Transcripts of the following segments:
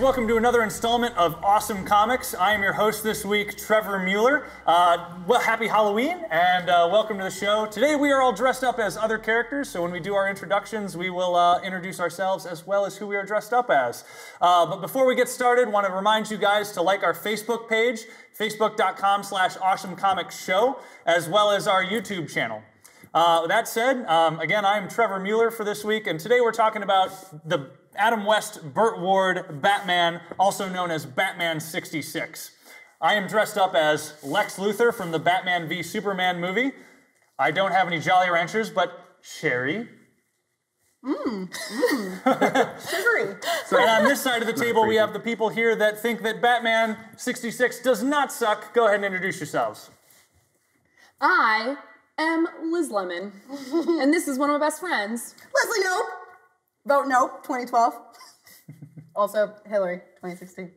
welcome to another installment of Awesome Comics. I am your host this week, Trevor Mueller. Well, happy Halloween, and welcome to the show. Today we are all dressed up as other characters, so when we do our introductions, we will introduce ourselves as well as who we are dressed up as. But before we get started, I want to remind you guys to like our Facebook page, facebook.com/awesomecomicshow, as well as our YouTube channel. That said, again, I am Trevor Mueller for this week, and today we're talking about the Adam West, Burt Ward, Batman, also known as Batman 66. I am dressed up as Lex Luthor from the Batman v Superman movie. I don't have any Jolly Ranchers, but sherry. Sugary. So, and on this side of the table, we have the people here that think that Batman 66 does not suck. Go ahead and introduce yourselves. I am Liz Lemon, and this is one of my best friends. Leslie Hope. Vote nope, 2012. Also, Hillary, 2016.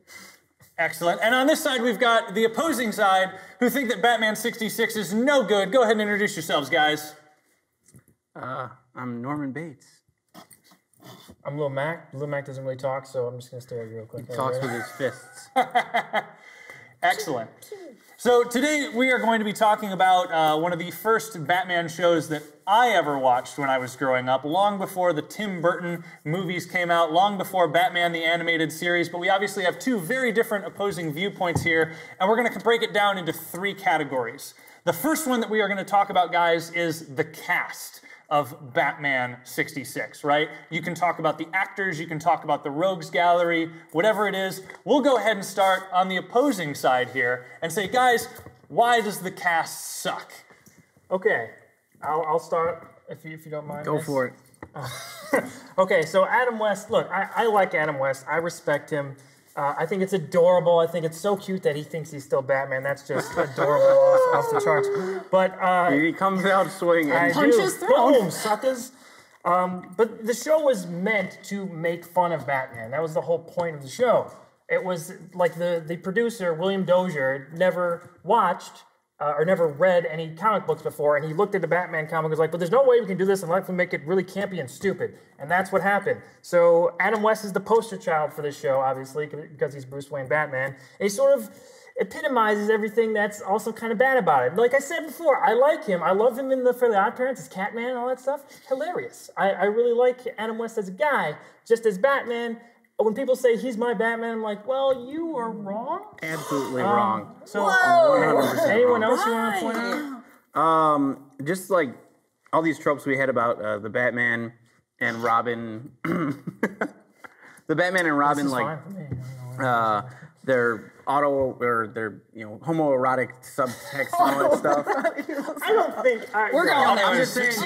Excellent. And on this side, we've got the opposing side who think that Batman 66 is no good. Go ahead and introduce yourselves, guys. I'm Norman Bates. I'm Lil Mac. Lil Mac doesn't really talk, so I'm just going to stare at you real quick. He talks with his fists. Excellent. So today we are going to be talking about one of the first Batman shows that I ever watched when I was growing up, long before the Tim Burton movies came out, long before Batman the Animated Series, but we obviously have two very different opposing viewpoints here, and we're going to break it down into three categories. The first one that we are going to talk about, guys, is the cast of Batman 66, right? You can talk about the actors, you can talk about the rogues gallery, whatever it is. We'll go ahead and start on the opposing side here and say, guys, why does the cast suck? Okay, I'll start if you don't mind. Go for it. Okay, so Adam West, look, I like Adam West. I respect him. I think it's adorable. I think it's so cute that he thinks he's still Batman. That's just adorable, off the charts. But he comes out swinging. Boom, suckers. But the show was meant to make fun of Batman. That was the whole point of the show. It was like the producer, William Dozier, never watched or never read any comic books before, and he looked at the Batman comic and was like, but there's no way we can do this unless we make it really campy and stupid. And that's what happened. So Adam West is the poster child for this show, obviously, because he's Bruce Wayne Batman. He sort of epitomizes everything that's also kind of bad about it. Like I said before, I like him. I love him in the Fairly Odd Parents as Catman and all that stuff. Hilarious. I really like Adam West as a guy, just as Batman. When people say he's my Batman, I'm like, well, you are wrong. Absolutely wrong. So, 100% anyone else you want to point out? Just like all these tropes we had about the Batman and Robin. The Batman and Robin, like their auto or their homoerotic subtext and all that stuff. I don't think we're going there. I'm just saying, like,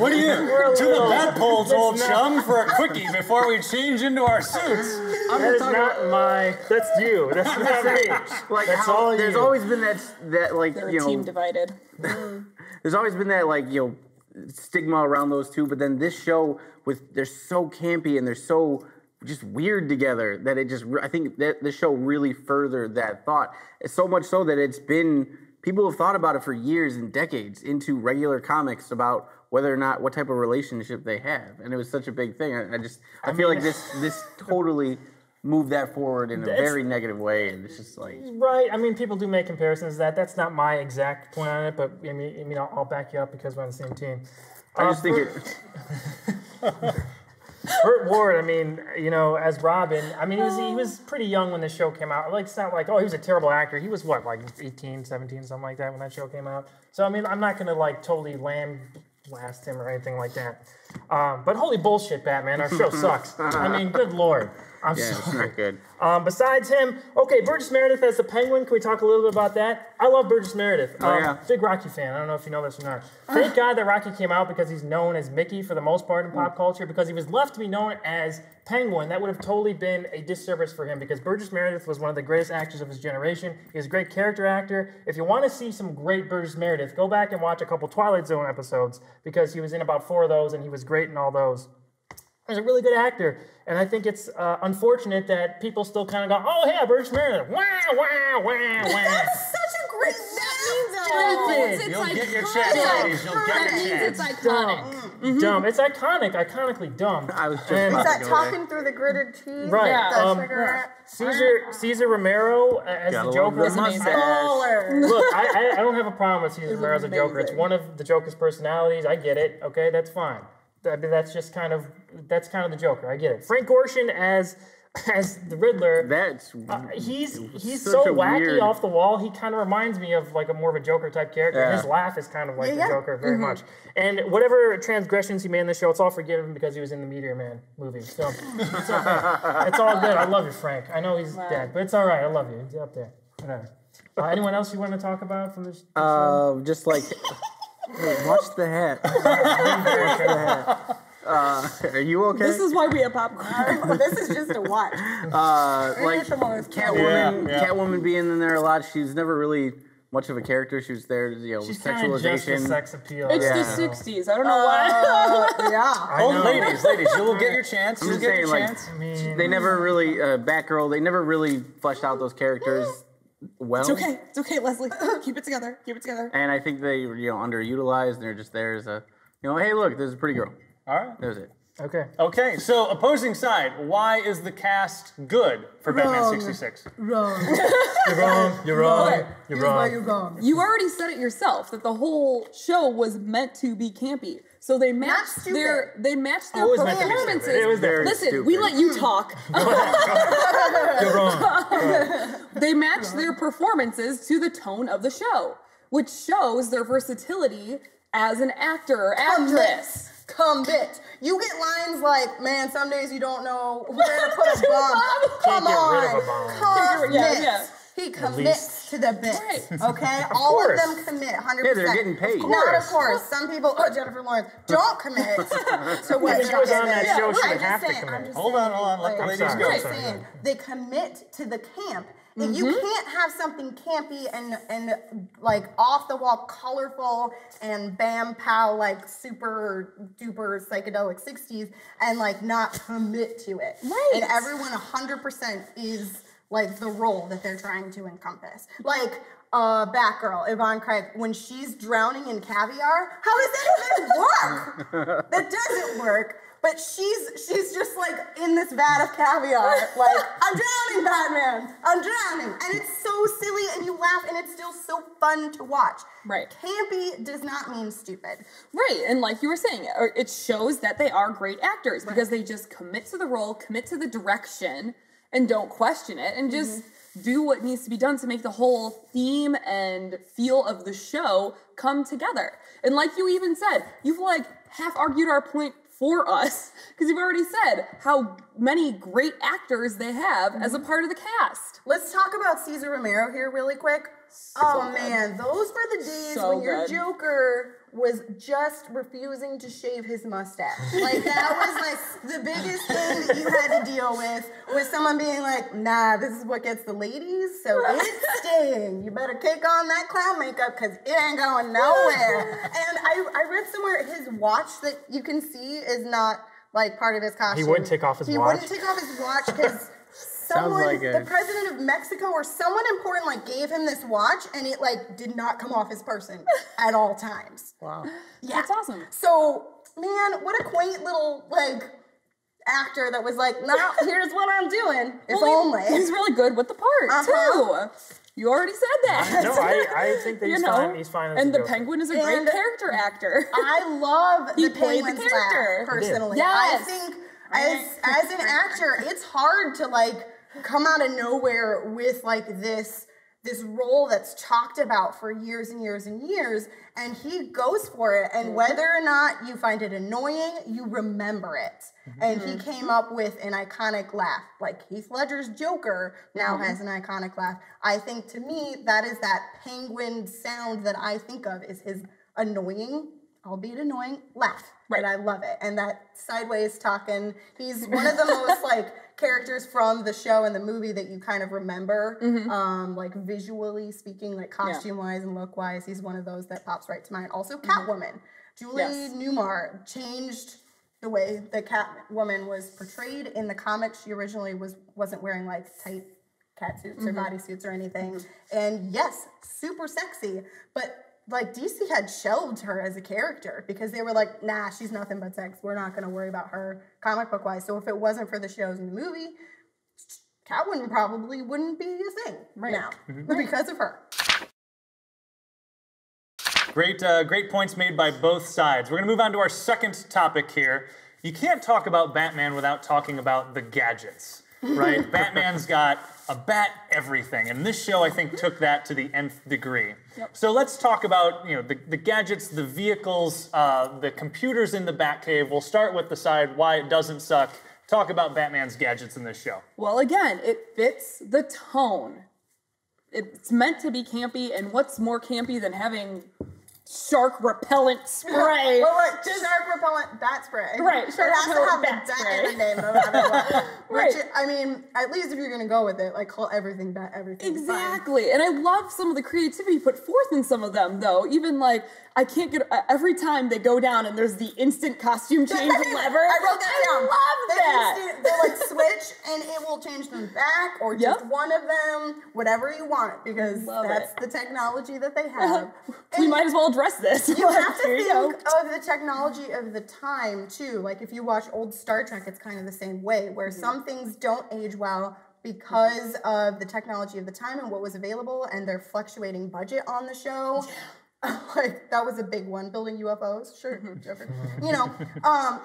what do you to the bedpolls, old chum, for a quickie before we change into our suits? That's not my. That's you. That's not me. Like, that's all you. There's always been that like they're team divided. There's always been that like stigma around those two, but then this show they're so campy and they're so just weird together that it just, I think that the show really furthered that thought. It's so much so that it's been, people have thought about it for years and decades into regular comics about whether or not, what type of relationship they have. And it was such a big thing. I feel like this totally moved that forward in a very negative way. And it's just like. Right. I mean, people do make comparisons to that. That's not my exact point on it, but I mean, I'll back you up because we're on the same team. I just think it. Burt Ward, I mean, as Robin, I mean, he was pretty young when the show came out. Like, it's not like, oh, he was a terrible actor. He was, what, like 18, 17, something like that when that show came out. So, I mean, I'm not going to, like, totally lamb-blast him or anything like that. But holy bullshit, Batman, our show sucks. I mean, good lord. Yeah, it's not good. Besides him, okay, Burgess Meredith as the Penguin. Can we talk a little bit about that? I love Burgess Meredith. Big Rocky fan. I don't know if you know this or not. Thank God that Rocky came out because he's known as Mickey for the most part in pop culture. Because he was left to be known as Penguin, that would have totally been a disservice for him because Burgess Meredith was one of the greatest actors of his generation. He was a great character actor. If you want to see some great Burgess Meredith, go back and watch a couple Twilight Zone episodes because he was in about 4 of those and he was great in all those. He's a really good actor, and I think it's unfortunate that people still kind of go, oh, yeah, Burgess Meredith, wow, wow, wow, wow. That's such a great name, though. It's iconic. You'll get your chance, ladies. You'll get your chance. That means it's iconic. dumb. It's iconically dumb. I was just talking through the gritted teeth. Right. Yeah. Cesar Romero as the Joker. Look, I don't have a problem with Cesar Romero as a Joker. It's one of the Joker's personalities. I get it. Okay, that's fine. I mean, that's just kind of the Joker. I get it. Frank Gorshin as the Riddler. That's he's so wacky, weird, off the wall. He kind of reminds me of like more of a Joker type character. Yeah. His laugh is kind of like the Joker very much. And whatever transgressions he made in the show, it's all forgiven because he was in the Meteor Man movie. So it's okay. It's all good. I love you, Frank. I know he's dead, but it's all right. I love you. He's up there. Whatever. Anyone else you want to talk about from this show? Just like watch the hat. Watch the hat. Are you okay? This is why we have popcorn. This is just a watch. Like Catwoman, Catwoman being in there a lot. She's never really much of a character. She was there, you know, she's sexualization, just the sex appeal. It's the 60s. I don't know why. Oh, ladies, you'll get your chance. You'll get your chance. I mean, they never really Batgirl. They never really fleshed out those characters. Well, it's okay, Leslie. Keep it together. Keep it together. And I think they, you know, underutilized. And they're just there as a, you know, hey, look, there's a pretty girl. All right. That was it. Okay. Okay, so opposing side, why is the cast good for Batman 66? Wrong. You're wrong. You're wrong. Okay. You're wrong. Why you're wrong. You already said it yourself that the whole show was meant to be campy. So they matched their performances. It was very stupid. We let you talk. You're wrong. They matched their performances to the tone of the show, which shows their versatility as an actor or actress. Come bitch. You get lines like, man, some days you don't know where to put a bomb. Come on. Come bitch. He commits to the bit. Right. Okay? All of them commit 100%. Yeah, they're getting paid. Not of course. Some people, Jennifer Lawrence, don't commit to what she was on that show. She have to commit. Hold on. Let the ladies go. I'm saying they commit to the camp. If you can't have something campy and like off the wall, colorful and bam pow, like super duper psychedelic 60s, and like not commit to it, right? And everyone 100% is like the role that they're trying to encompass, like. Batgirl, Yvonne Craig, when she's drowning in caviar, how does that even work? That doesn't work. But she's just like in this vat of caviar, like, I'm drowning, Batman. I'm drowning. And it's so silly and you laugh and it's still so fun to watch. Right. Campy does not mean stupid. Right. And like you were saying, it shows that they are great actors because they just commit to the role, commit to the direction, and don't question it, and just do what needs to be done to make the whole theme and feel of the show come together. And like you even said, you've like half argued our point for us because you've already said how many great actors they have as a part of the cast. Let's talk about Cesar Romero here really quick. So man, those were the days when your Joker was just refusing to shave his mustache. Like, that was, like, the biggest thing that you had to deal with was someone being like, nah, this is what gets the ladies, so it's staying. You better kick on that clown makeup because it ain't going nowhere. And I read somewhere his watch that you can see is not, like, part of his costume. He wouldn't take off his watch. He wouldn't take off his watch because... someone, like the president of Mexico or someone important, like, gave him this watch, and it, like, did not come off his person at all times. Wow. Yeah. That's awesome. So, man, what a quaint little, like, actor that was like, no, here's what I'm doing, if only. He's really good with the part, too. You already said that. No, I think that he's fine. He's fine. And the Penguin is a great character actor. I love the Penguin's laugh, personally. Yes. I think... As an actor, it's hard to, like, come out of nowhere with, like, this role that's talked about for years and years and years, and he goes for it, and whether or not you find it annoying, you remember it. And he came up with an iconic laugh. Like, Heath Ledger's Joker now has an iconic laugh. I think, to me, that is that Penguin sound that I think of is his annoying, albeit annoying, laugh. Right. And I love it. And that sideways talking, he's one of the most, like, characters from the show and the movie that you kind of remember, like, visually speaking, like, costume-wise and look-wise. He's one of those that pops right to mind. Also, Catwoman. Julie Newmar changed the way the Catwoman was portrayed. In the comics, she originally wasn't wearing, like, tight cat suits or bodysuits or anything. And, yes, super sexy. But like DC had shelved her as a character because they were like, nah, she's nothing but sex. We're not going to worry about her comic book wise. So if it wasn't for the shows and the movie, Catwoman probably wouldn't be a thing right now because of her. Great, great points made by both sides. We're going to move on to our second topic here. You can't talk about Batman without talking about the gadgets, right? Batman's got a bat everything, and this show, I think, took that to the nth degree. Yep. So let's talk about, you know, the gadgets, the vehicles, the computers in the Batcave. We'll start with the side why it doesn't suck. Talk about Batman's gadgets in this show. Well, again, it fits the tone. It's meant to be campy, and what's more campy than having shark repellent spray? Well, shark repellent bat spray. Right. Shark it has to have bat, bat in the name. No matter what. Right. Which, I mean, at least if you're going to go with it, like call everything bat everything. Exactly. Fine. And I love some of the creativity put forth in some of them, though. Even like I can't get every time they go down and there's the instant costume change lever. I wrote that down. I love that. They'll like switch and it will change them back or just one of them, whatever you want, because that's the technology that they have. We might as well address this. You have to think of the technology of the time too. Like if you watch old Star Trek, it's kind of the same way, where some things don't age well because of the technology of the time and what was available and their fluctuating budget on the show. Like that was a big one, building UFOs. Sure, you know.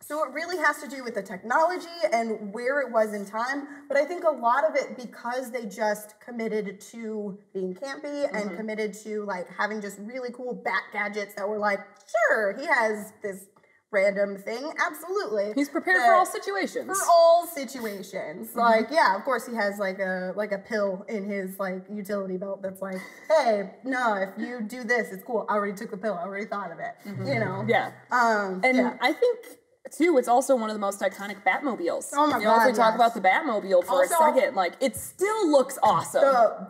So it really has to do with the technology and where it was in time. But I think a lot of it, because they just committed to being campy and committed to like having just really cool bat gadgets that were like, sure, he has this random thing. Absolutely. He's prepared for all situations. For all situations. Like, yeah, of course he has like a pill in his like utility belt that's like, hey, no, if you do this, it's cool. I already took the pill. I already thought of it. You know? Yeah. I think too, it's also one of the most iconic Batmobiles. Oh my God, if we talk about the Batmobile for a second, like, it still looks awesome.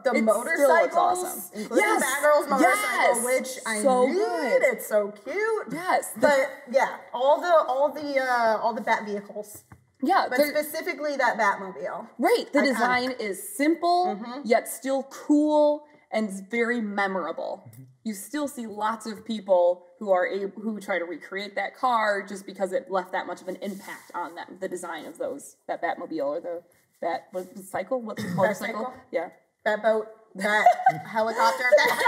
The motorcycles, awesome. Including Batgirl's motorcycle, which I need. It's so cute. Yes. But, yeah, all the Bat vehicles. Yeah. But specifically that Batmobile. Right. The design is simple, yet still cool and very memorable. You still see lots of people who try to recreate that car just because it left that much of an impact on them, the design of that Batmobile or the Batcycle? What's the motorcycle? Yeah. Batboat. Bat helicopter. Bat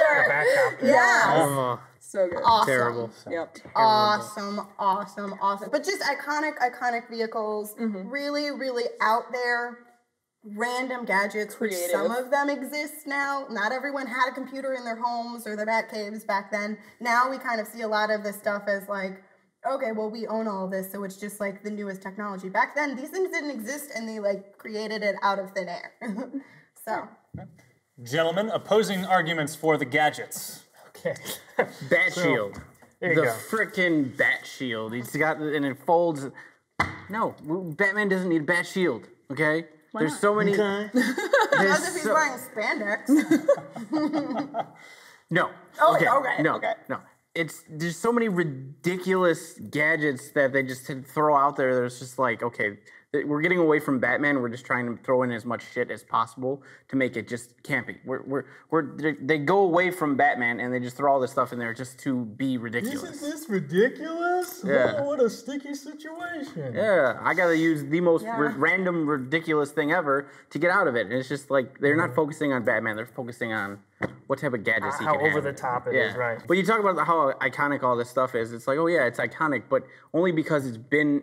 helicopter. Yeah. So good. Awesome. Terrible. Yep. Terrible. Awesome. But just iconic vehicles. Really, really out there. Random gadgets, which some of them exist now. Not everyone had a computer in their homes or their bat caves back then. Now we kind of see a lot of this stuff as like, okay, well, we own all of this, so it's just like the newest technology. Back then, these things didn't exist, and they like created it out of thin air. So, gentlemen, opposing arguments for the gadgets. Okay, bat shield. The freaking bat shield. He's got and it folds. No, Batman doesn't need a bat shield. Okay. There's so many. Okay. As if he's wearing spandex. No. Okay. No. There's so many ridiculous gadgets that they just throw out there. There's just like, okay, we're getting away from Batman. We're just trying to throw in as much shit as possible to make it just campy. They go away from Batman and they just throw all this stuff in there just to be ridiculous. Isn't this ridiculous? Yeah. Oh, what a sticky situation. Yeah, I gotta use the most random, ridiculous thing ever to get out of it. And it's just like, they're not focusing on Batman. They're focusing on what type of gadgets he can have. How over the top it is, right. But you talk about how iconic all this stuff is. It's like, oh yeah, it's iconic, but only because it's been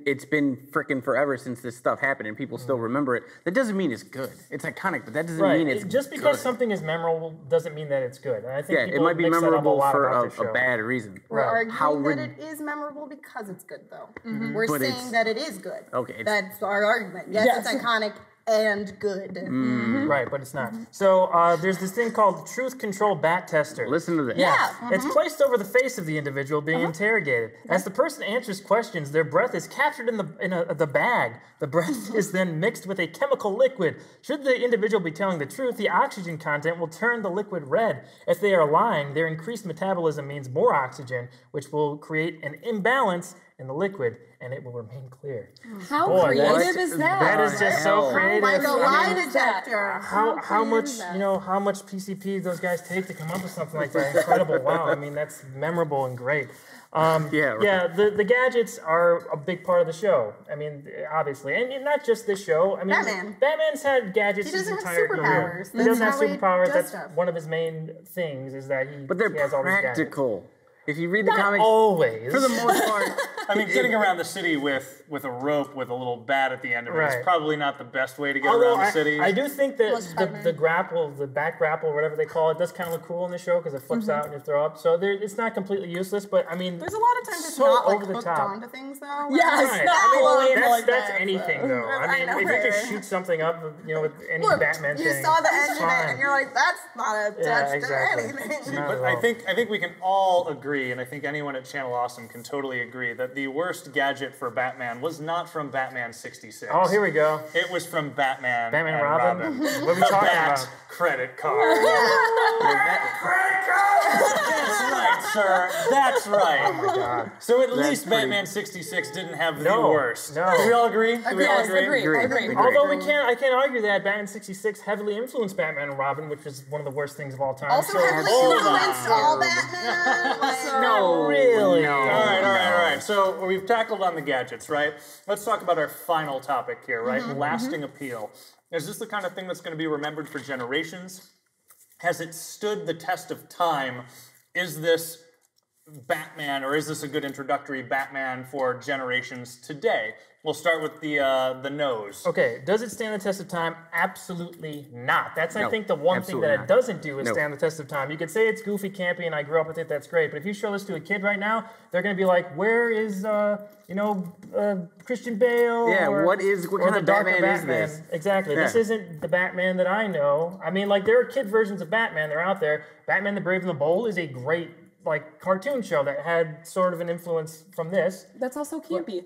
frickin' forever since this stuff happened and people still remember it. That doesn't mean it's good. It's iconic, but that doesn't mean it's just because something is memorable doesn't mean that it's good. And I think it might be memorable for a bad reason. We're arguing that it is memorable because it's good, though. We're saying that it is good. Okay. That's our argument. Yes, it's iconic. And good. Right, but it's not. So there's this thing called the Truth Control Bat Tester. Listen to this. Yeah. It's placed over the face of the individual being interrogated. As the person answers questions, their breath is captured in the bag. The breath is then mixed with a chemical liquid. Should the individual be telling the truth, the oxygen content will turn the liquid red. If they are lying, their increased metabolism means more oxygen, which will create an imbalance in the liquid, and it will remain clear. How creative is that? That is just so creative. Like a lie detector. How much, you know, how much PCP those guys take to come up with something like that? Incredible. Wow. I mean, that's memorable and great. The gadgets are a big part of the show. I mean, obviously. And not just this show. I mean, Batman's had gadgets his entire career. He doesn't have superpowers. That's one of his main things, is that he has all these gadgets. But they're practical. If you read the comics, always. For the most part, I mean, getting around the city with a rope with a little bat at the end of it is probably not the best way to get around the city. I do think that the back grapple, whatever they call it, does kind of look cool in the show because it flips out and you throw up. So it's not completely useless, but I mean, there's a lot of times it's not like hooked onto things though. That's anything though. I mean, if you just shoot something up, you know, with any Batman thing, you saw the end of it and you're like, that's not a touch to anything. But I think we can all agree. And I think anyone at Channel Awesome can totally agree that the worst gadget for Batman was not from Batman 66. Oh, here we go. It was from Batman and Robin. What are we talking about? Credit card. Credit card! That's right, sir. That's right. Oh my God. So at least Batman 66 didn't have the worst. No. Do we all agree? Agree. Although I can't argue that Batman 66 heavily influenced Batman and Robin, which was one of the worst things of all time. Also heavily influenced all Batman. No, really. No. All right. So we've tackled on the gadgets, right? Let's talk about our final topic here, right? Lasting appeal. Is this the kind of thing that's going to be remembered for generations? Has it stood the test of time? Is this Batman, or is this a good introductory Batman for generations today? We'll start with the nose. Okay, does it stand the test of time? Absolutely not. That's, I think, the one thing that it doesn't do is stand the test of time. You could say it's goofy, campy, and I grew up with it, that's great. But if you show this to a kid right now, they're going to be like, where is, Christian Bale? Yeah, what kind of Batman is this? Exactly. Yeah. This isn't the Batman that I know. I mean, like, there are kid versions of Batman. They're out there. Batman the Brave and the Bold is a great cartoon show that had sort of an influence from this. That's also campy.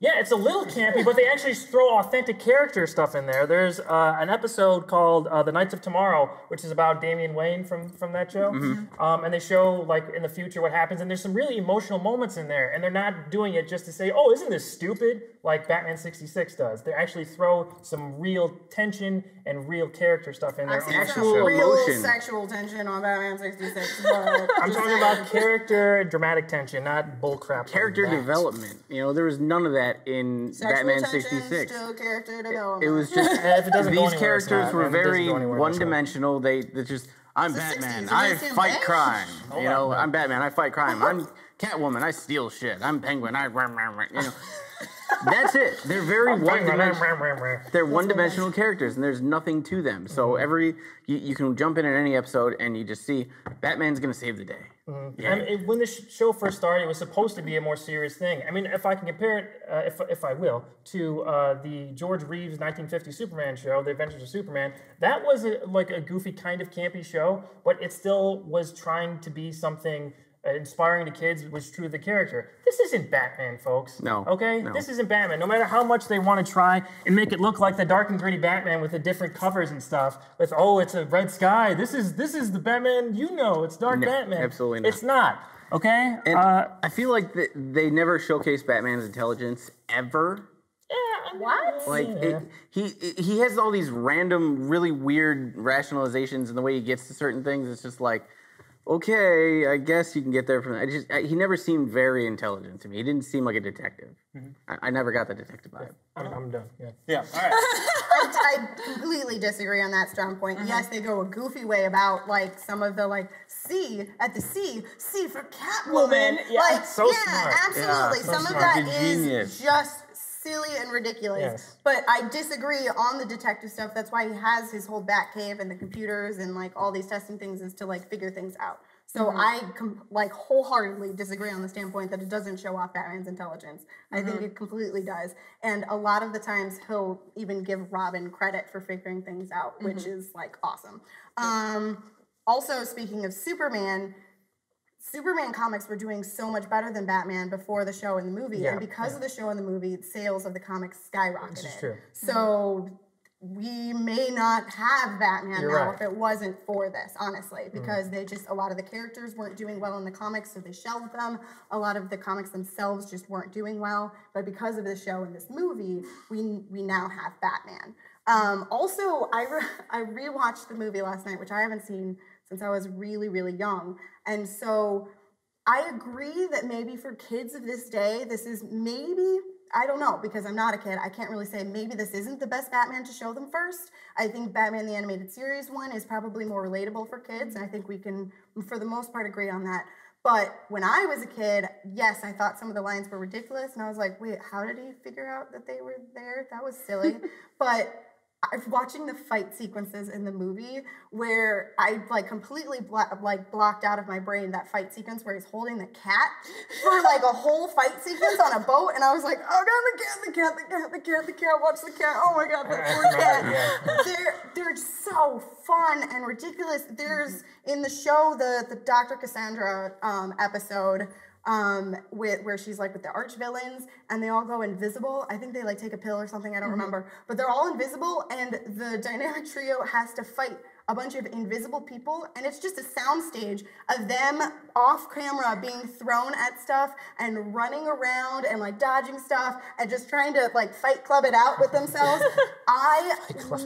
Yeah, it's a little campy, but they actually throw authentic character stuff in there. There's an episode called The Knights of Tomorrow, which is about Damian Wayne from that show. And they show, in the future what happens, and there's some really emotional moments in there, and they're not doing it just to say, oh, isn't this stupid, like Batman 66 does. They actually throw some real tension and real character stuff in there. Real sexual tension on Batman 66. I'm talking about character and dramatic tension, not bullcrap. Character development. You know, there was none of that in Batman 66. Still character development. It was just these characters were very one-dimensional. They just I'm Batman. I fight crime. You know, I'm Batman. I fight crime. I'm Catwoman. I steal shit. I'm Penguin. I you know. That's it. They're very one-dimensional. They're one-dimensional characters, and there's nothing to them. So you can jump in at any episode, and you just see Batman's going to save the day. Yeah. And when the show first started, it was supposed to be a more serious thing. I mean, if I can compare it, if I will, to the George Reeves 1950 Superman show, The Adventures of Superman, that was a goofy kind of campy show, but it still was trying to be something inspiring to kids, was true to the character. This isn't Batman, folks. No. Okay? No. This isn't Batman. No matter how much they want to try and make it look like the dark and gritty Batman with the different covers and stuff, with, oh, it's a red sky. This is the Batman you know. It's dark Batman. Absolutely not. It's not. Okay? And I feel like they never showcased Batman's intelligence ever. Yeah. What? He has all these random, really weird rationalizations and the way he gets to certain things. It's just like, okay, I guess you can get there from that. He never seemed very intelligent to me. He didn't seem like a detective. I never got the detective vibe. I'm done. Yeah. All right. I completely disagree on that strong point. Yes, they go a goofy way about some of the C for Catwoman. Yeah, smart. Absolutely. Yeah, Some of that is just silly and ridiculous, but I disagree on the detective stuff. That's why he has his whole Batcave and the computers and all these testing things is to figure things out. So I wholeheartedly disagree on the standpoint that it doesn't show off Batman's intelligence. I think it completely does. And a lot of the times he'll even give Robin credit for figuring things out, which is awesome. Also, speaking of Superman, Superman comics were doing so much better than Batman before the show and the movie, and because of the show and the movie, sales of the comics skyrocketed. This is true. So we may not have Batman now if it wasn't for this, honestly, because they just, a lot of the characters weren't doing well in the comics, so they shelved them. A lot of the comics themselves just weren't doing well, but because of the show and this movie, we now have Batman. Also, I rewatched the movie last night, which I haven't seen since I was really, really young, and so I agree that maybe for kids of this day, this is maybe, I don't know, because I'm not a kid. I can't really say maybe this isn't the best Batman to show them first. I think Batman the Animated Series one is probably more relatable for kids, and I think we can, for the most part, agree on that. But when I was a kid, yes, I thought some of the lines were ridiculous, and I was like, wait, how did he figure out that they were there? That was silly. But watching the fight sequences in the movie where I like completely blocked out of my brain that fight sequence where he's holding the cat for like a whole fight sequence on a boat, and I was like, oh god, the cat, watch the cat, oh my god, the poor cat. They're so fun and ridiculous. There's in the show the Dr. Cassandra episode. Where she's like with the arch villains and they all go invisible. I think they like take a pill or something, I don't remember, but they're all invisible and the dynamic trio has to fight a bunch of invisible people, and it's just a soundstage of them off camera being thrown at stuff and running around and like dodging stuff and just trying to like fight club it out with themselves. I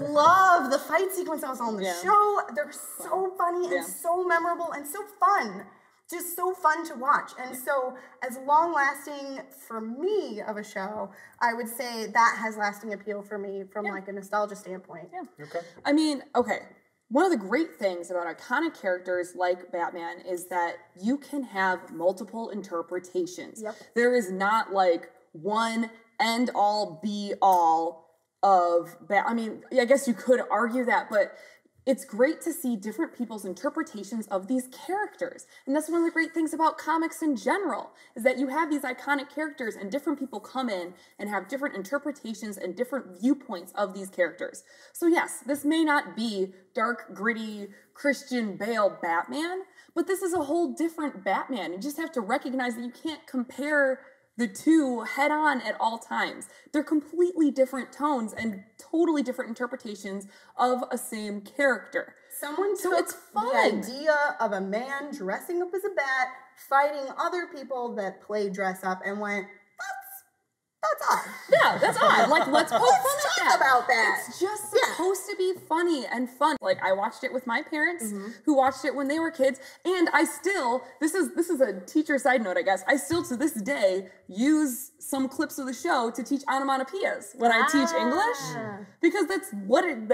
love the fight sequence I was on the show. They're so funny and so memorable and so fun. Just so fun to watch, and so as long-lasting for me of a show, I would say that has lasting appeal for me from like a nostalgia standpoint. Yeah. Okay. I mean, okay. One of the great things about iconic characters like Batman is that you can have multiple interpretations. Yep. There is not like one end-all, be-all of Batman. I mean, I guess you could argue that, but it's great to see different people's interpretations of these characters. And that's one of the great things about comics in general, is that you have these iconic characters and different people come in and have different interpretations and different viewpoints of these characters. So yes, this may not be dark, gritty, Christian Bale Batman, but this is a whole different Batman. You just have to recognize that you can't compare the two head on at all times. They're completely different tones and totally different interpretations of a same character. Someone took the idea of a man dressing up as a bat, fighting other people that play dress up, and went, that's odd. Yeah, that's odd. Like, let's poke fun at that. About that. It's just supposed to be funny and fun. Like, I watched it with my parents, who watched it when they were kids, and I still, this is a teacher side note, I guess, I still to this day use some clips of the show to teach onomatopoeias when I teach English, because that's what it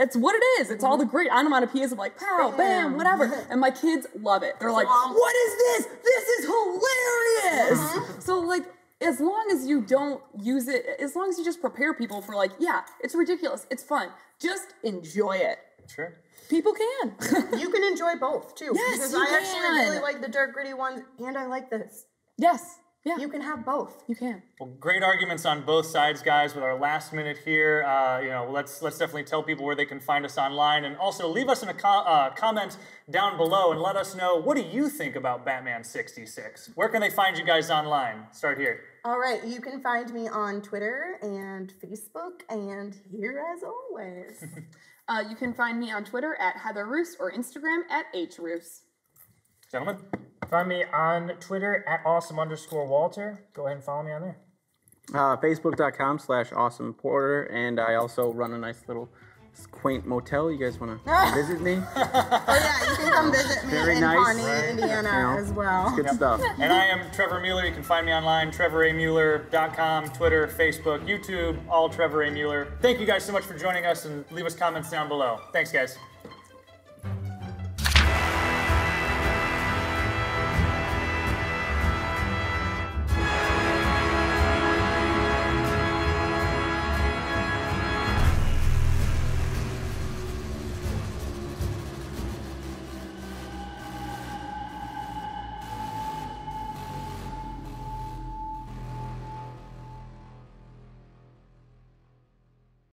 is. It's all the great onomatopoeias of like pow, bam, whatever, and my kids love it. They're like, what is this? This is hilarious. So like, as long as you don't use it, as long as you just prepare people for like, yeah, it's ridiculous, it's fun, just enjoy it. Sure. People can. You can enjoy both, too. Yes, because you can. Actually really like the dark, gritty ones, and I like this. Yes. Yeah. You can have both. You can. Well, great arguments on both sides, guys. With our last minute here, you know, let's definitely tell people where they can find us online, and also leave us in a comment down below and let us know, what do you think about Batman 66? Where can they find you guys online? Start here. All right, you can find me on Twitter and Facebook, and here as always. You can find me on Twitter at Heather Roos or Instagram at HRoos. Gentlemen? Find me on Twitter at awesome_Walter. Go ahead and follow me on there. Facebook.com/awesomeporter. And I also run a nice little quaint motel. You guys want to visit me? Oh yeah, you can come visit me in Pawnee, Indiana as well. It's good stuff. And I am Trevor Mueller. You can find me online, trevoramueller.com, Twitter, Facebook, YouTube, all Trevor A. Mueller. Thank you guys so much for joining us, and leave us comments down below. Thanks, guys.